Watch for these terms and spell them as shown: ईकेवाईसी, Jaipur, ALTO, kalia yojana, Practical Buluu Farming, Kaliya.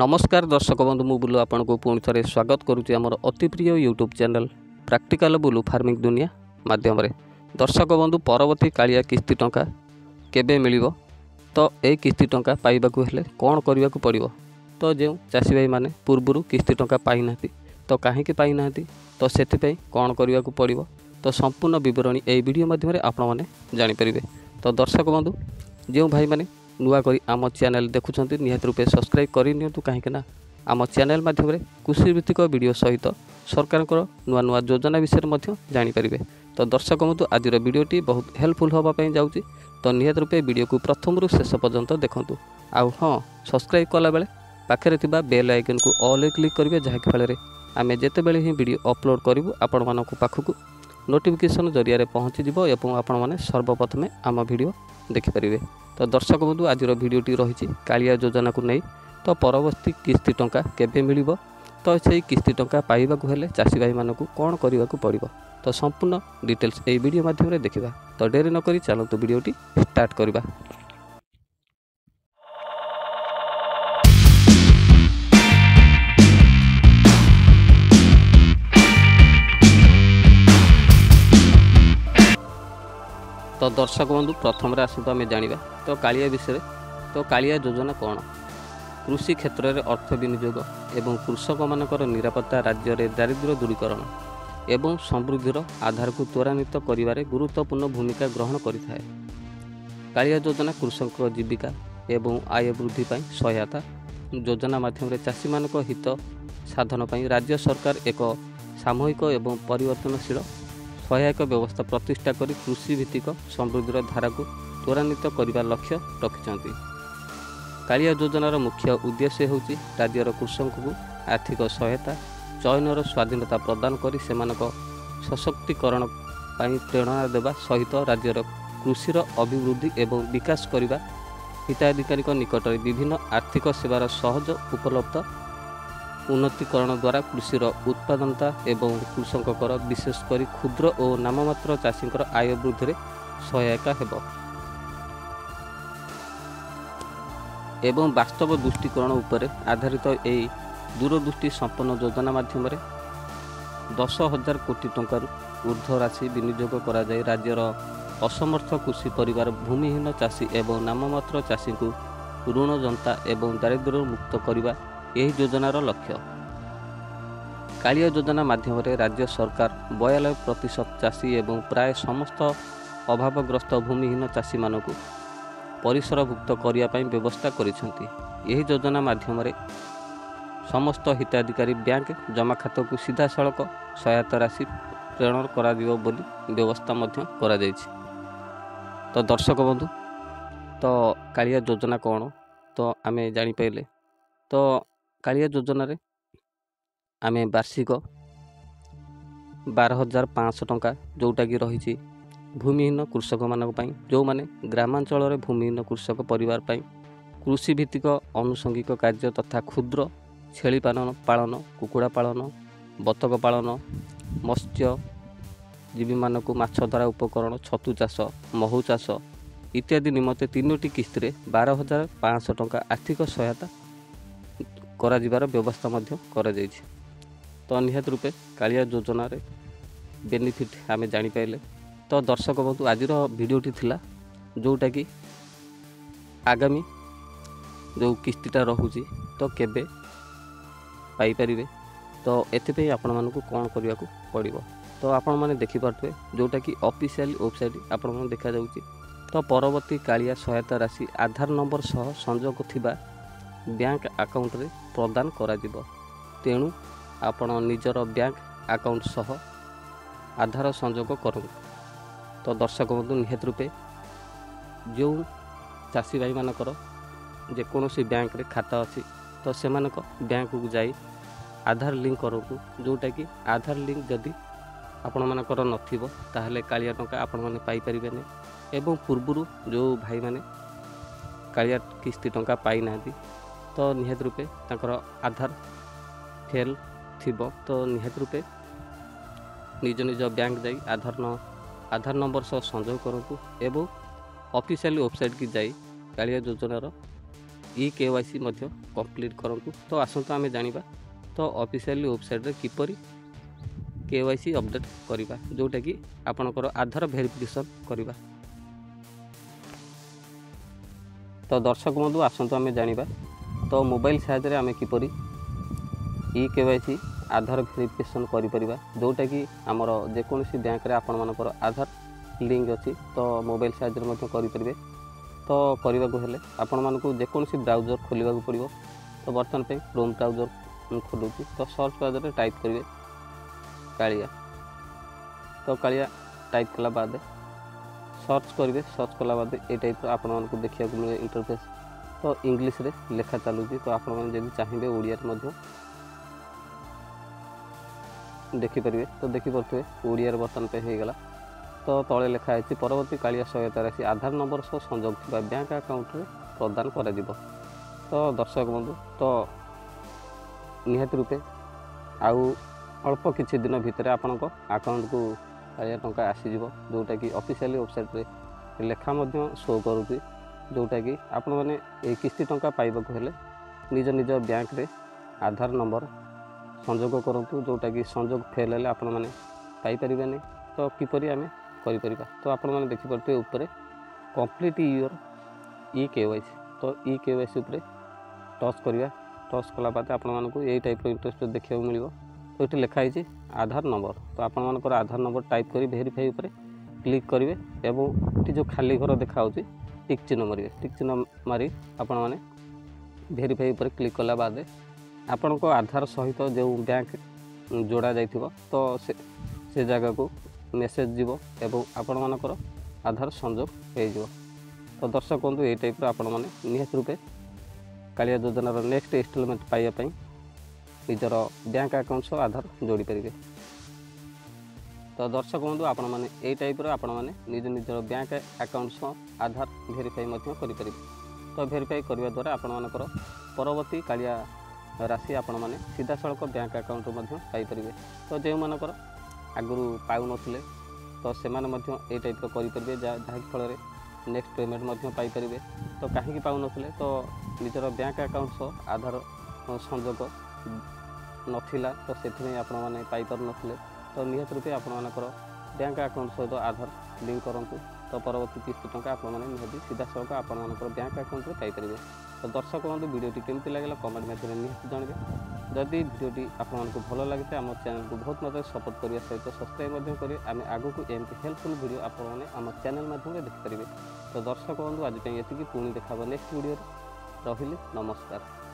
नमस्कार दर्शक बंधु मु बुलू आपण को पुणी थे स्वागत करुच्ची आम अति प्रिय यूट्यूब चैनल प्रैक्टिकल बुलू फार्मिंग दुनिया मध्यम दर्शक बंधु परवर्ती कालिया किस्ती टंका केबे मिलिबो तो ए किस्ती टंका पाइबाकु हेले कोन करिबाकु पड़िबो। तो जे चासी भाई माने पूर्वरु किस्ती टंका पाई नाती तो काहेकि पाई नाती तो सेति पई कोन करिबाकु पड़िबो तो संपूर्ण विवरणी ए वीडियो माध्यम आपण माने जानि परिबे। तो दर्शक बंधु जे भाई माने नुआ करी आम चैनल देखुंत निहत रूपे सब्सक्राइब करनी कहीं आम चैनल मध्यम कृषिभित्तिक वीडियो सहित सरकार नुआ नुआ योजना विषय जानीपारे। तो दर्शक बंधु आज वीडियोटी बहुत हेल्पफुल होगापी जाऊँच तो निहत रूपे वीडियो को प्रथम रु शेष पर्यंत देखूँ। आउ हाँ सब्सक्राइब कला बेले पाखे थी बेल आइकन को ऑल क्लिक करेंगे जहाँकि फल आम जिते बड़े ही वीडियो अपलोड करूँ आपण मान पाखक नोटिफिकेसन जरिया पहुँचीज और आपण सर्वप्रथमें आम वीडियो देखिपारे। तो दर्शक बंधु आज भिडियोटी रही कालिया योजना को नहीं तो परवर्ती किस्ती टंका केबे मिलिबो तो से किस्ती टंका पाइबा को हेले चासी भाई मानकु कोन करिबाकु पड़िबो तो संपूर्ण डिटेल्स ए वीडियो माध्यम रे देखिबा। तो डेरी न करी चलंतु भिडियोटी स्टार्ट करिबा। तो दर्शक बंधु प्रथम आसतु आम जाना तो कालिया विषय। तो कालिया योजना कौन कृषि क्षेत्र में अर्थ विनियोग एवं कृषक मानकर निरापत्ता राज्य में दारिद्र्य दूरीकरण एवं समृद्धि आधार को त्वरान्वित करिवारे गुरुत्वपूर्ण भूमिका ग्रहण करिथाए। कालिया योजना कृषक जीविका एवं आय वृद्धि पाई सहायता योजना माध्यम चाषी मानक हित साधन पाई राज्य सरकार एक सामूहिक एवं परिवर्तनशील सहायक व्यवस्था प्रतिष्ठा करी कृषि भित्तिक समृद्धि धारा को त्वरान्वित करने लक्ष्य रखिंट। कालिया योजनार मुख्य उद्देश्य होउछि राज्यर कृषक को आर्थिक सहायता चयनर स्वाधीनता प्रदान करी सेमानक सशक्तिकरण पाई प्रेरणा देवा सहित राज्यर कृषिर अभिवृद्धि एवं विकास करने हिताधिकारी निकट में विभिन्न आर्थिक सेवार सहज उपलब्ध उन्नतिकरण द्वारा कृषिर उत्पादनता एवं कृषककर विशेषकर क्षुद्र और नाममात्र चाषी आय वृद्धि में सहायता हेब एवं वास्तव दृष्टिकोण उपर आधारित यही दूरदृष्टि संपन्न योजना माध्यम 10,000 कोटी टंकार ऊर्ध्व राशि विनियोग करा जाय राज्यर असमर्थ कृषि परिवार भूमिहीन चाषी एवं नाममात्र चाषी को ऋण जनता एवं दारिद्र्य मुक्त करने यही योजनार लक्ष्य। कालिया योजना माध्यम राज्य सरकार 42% चाषी एवं प्राय समस्त अभावग्रस्त भूमिहीन चाषी मानक परिसरभुक्त करने व्यवस्था करोजना मध्यम समस्त हिताधिकारी बैंक जमा खाता को सीधा सड़क सहायता राशि प्रेरण करवस्था कर। तो दर्शक बंधु तो कालिया योजना कौन तो आम जानीपारे। तो कालिया योजना रे आमे वार्षिक 12,500 टंका जोटा कि रही भूमिहीन कृषक मानक पई जो माने ग्रामांचल रे भूमिहीन कृषक परिवार पई कृषि भित्तिक आनुषंगिक कार्य तथा क्षुद्र छेली पालन पालन कुकुड़ा पालन बतक पालन मत्स्यजीवी मानक माछ धरा उपकरण छतु चाष महू चाष इत्यादि निमित्त 3टी किस्ती 12,500 टंका आर्थिक सहायता कराजिबार व्यवस्था मध्य करा जायछि। तो निहत रूपे कालिया योजना रे बेनिफिट आमे जानि पाइले। तो दर्शक बंधु आज भिडियोटी थिला जोटा कि आगामी जो किस्तीटा रहुछि तो केबे पाई परिबे तो एते पे आपण मानकु कोन करिया को पड़िबो तो आपण माने देखि परतबे जोटा कि ऑफिशियल वेबसाइट आपण माने देखा जाउछि। तो परवर्ती कालिया सहायता राशि आधार नंबर सह संजोग थिबा बैंक अकाउंट रे प्रदान कराजिबो तेणु आपण निजर बैंक अकाउंट सह आधार संजोग करूँ। तो दर्शक बंधु निहित रूपे जो चाषी भाई मानकर जेकोसी बैंक रे खाता अच्छी तो से बैंक को जाई आधार लिंक करूँ जोटा कि आधार लिंक जदि आपण मानकर नथिबो ताहले कालिया टंका आपण माने पाई परिबे नै एवं पूर्वरु जो भाई माने कालिया किस्ती टंका पाई नाथि तो निहत रूपे ताकर आधार फेल थिबो तो निहत रूपे निज निज बैंक जाई आधार नंबर सह संजोग करूँ एवं ऑफिशियल वेबसाइट की जाई कालिया योजनार ईकेवाईसी कंप्लीट करूँ। तो आसंतु आम जाना तो ऑफिशियली वेबसाइट रे किपरि केवाईसी अपडेट करवा जोटा कि आपणकर आधार वेरिफिकेशन करवा। तो दर्शक बंधु आसंतु आम जाना तो मोबाइल साहाय्य आम किपरि ईकेवाईसी आधार वेरिफिकेशन करा जोटा कि आमर जेकोसी बैंक आपण आधार लिंक अच्छी तो मोबाइल साहाय्य करेंगे। तो करने को जेकोसी ब्राउजर खोलने को पड़ो। तो बर्तमान पे क्रोम ब्राउजर खोलूँ तो सर्च ब्राउजर टाइप करेंगे कालिया। तो कालिया टाइप कला बाद सर्च करेंगे। सर्च कला बाद ये टाइप आपण को देखा मिले इंटरफेस। तो इंग्लिश रे लेखा चलू तो आपड़ी चाहिए ओडिया देखिपारे तो देखिपे ओडिया बर्तन पे हो गला। तो तले लेखाई परवर्ती कालिया सहायतार से आधार नंबर सह संजोग थोड़ा बैंक आकाउंट में प्रदान कर। तो दर्शक बंधु तो निहत रूपे आउ अल्प किछि दिन भितर आपण आकाउंट को कालिया टंका आसीज जोटा कि ऑफिशियली वेबसाइट रे लेखा शो करूँ जोटा कि आपण मैंने किस्ती टंका पाइबाकू हेले निज निज बैंक रे आधार नंबर संजोग करूँ जोटा कि संजोग फेल हेले आपण मैंने पाइपर नहीं। तो किपरि आम कर तो आपण मैंने देखिपे ऊपर कंप्लीट योर ईकेवाईसी। तो ईकेवाईसी उपरे टच करवा। टच कला बाद आपण मानकु एई टाइप रो इंटरेस्ट देखा मिलिबो। तो ये लिखाई आधार नंबर तो आपण मानकर आधार नंबर टाइप करी वेरीफाई उपरे क्लिक करेंगे एवं ये जो खाली घर देखा टिक चिन्ह मारे। टिक चिन्ह मारी आपण माने वेरीफाई उपरे क्लिक कला बाद आपण को आधार सहित जो बैंक जोड़ा जाइथिबो तो से जगह को मेसेज जीव एवं आपण मानकर आधार संजोग हो। तो दर्शक बंधु ये टाइप आपण मैंने निहत रूपे कालिया योजनार नेक्स्ट इंस्टॉलमेंट पाइबापी निजर बैंक अकाउंट सह आधार जोड़ी पारे। तो दर्शक बंधु आपण मैंने ये टाइप आपण मैंने निज निजर बैंक अकाउंट सह आधार वेरीफाई करेंगे। तो वेरीफाई करने द्वारा आपण मानकर परवर्ती कालिया राशि आपण मैंने सीधा सड़क बैंक अकाउंट पाइपे। तो जो मानकर आगुरी पाऊन तो से ये टाइप करेंगे जहाँकि फल नेक्स्ट पेमेंट पाइपर। तो कहीं पाऊन तो निजर बैंक अकाउंट सह आधार संजोग नाला तो से आपने पाइपर नथिले। तो निहत रूपे आपर बैंक अकाउंट सहित आधार लिंक करूँ तो परवर्ती किस्त टंका आपने सीधा सड़क आपर बैंक अकाउंट में पाइपर। तो दर्शक बंधु भिडियोटी केमती लगे कमेंट मेथड निहत जन। जदि भिडियोटी आपको भल लगे आम चैनल को बहुत मात्रा सपोर्ट करने सहित सब्सक्राइब करें। आम आगू एमती हेल्पफुल वीडियो आपने चैनल माध्यम देखिपारे। तो दर्शक बंधु आज ये पुणी देखा नेक्स्ट वीडियो रही नमस्कार।